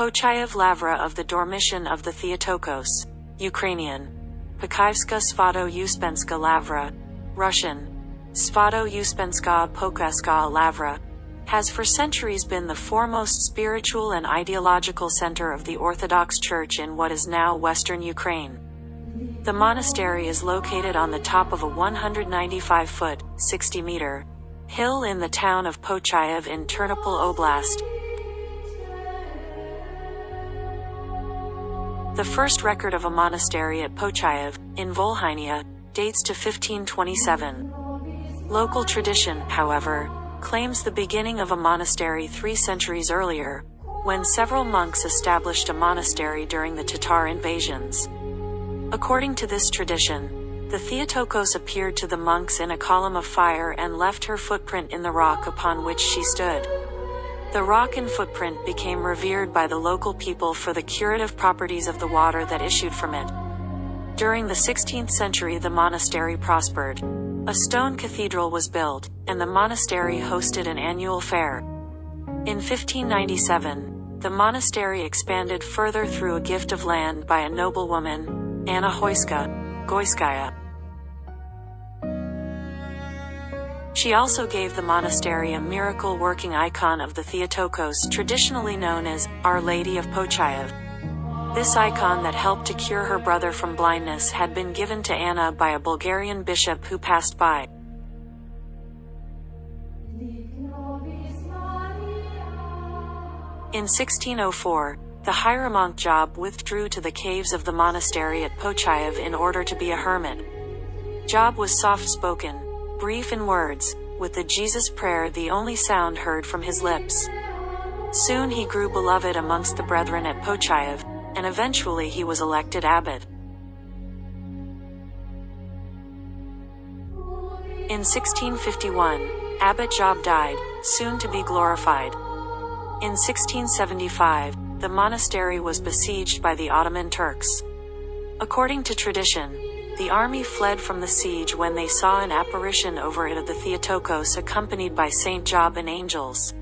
Pochayev Lavra of the Dormition of the Theotokos, Ukrainian, Pochayevska Svato-Uspenska Lavra, Russian, Svato-Uspenska Pochaska Lavra, has for centuries been the foremost spiritual and ideological center of the Orthodox Church in what is now Western Ukraine. The monastery is located on the top of a 195-foot, 60-meter, hill in the town of Pochayev in Ternopil Oblast. The first record of a monastery at Pochayev, in Volhynia, dates to 1527. Local tradition, however, claims the beginning of a monastery 3 centuries earlier, when several monks established a monastery during the Tatar invasions. According to this tradition, the Theotokos appeared to the monks in a column of fire and left her footprint in the rock upon which she stood. The rock and footprint became revered by the local people for the curative properties of the water that issued from it. During the 16th century, the monastery prospered. A stone cathedral was built, and the monastery hosted an annual fair. In 1597, the monastery expanded further through a gift of land by a noblewoman, Anna Hoyska. She also gave the monastery a miracle-working icon of the Theotokos, traditionally known as Our Lady of Pochayiv. This icon that helped to cure her brother from blindness had been given to Anna by a Bulgarian bishop who passed by. In 1604, the Hieromonk Job withdrew to the caves of the monastery at Pochayev in order to be a hermit. Job was soft-spoken, brief in words, with the Jesus prayer the only sound heard from his lips. Soon he grew beloved amongst the brethren at Pochayev, and eventually he was elected abbot. In 1651, Abbot Job died, soon to be glorified. In 1675, the monastery was besieged by the Ottoman Turks. According to tradition, the army fled from the siege when they saw an apparition over it of the Theotokos accompanied by Saint Job and angels.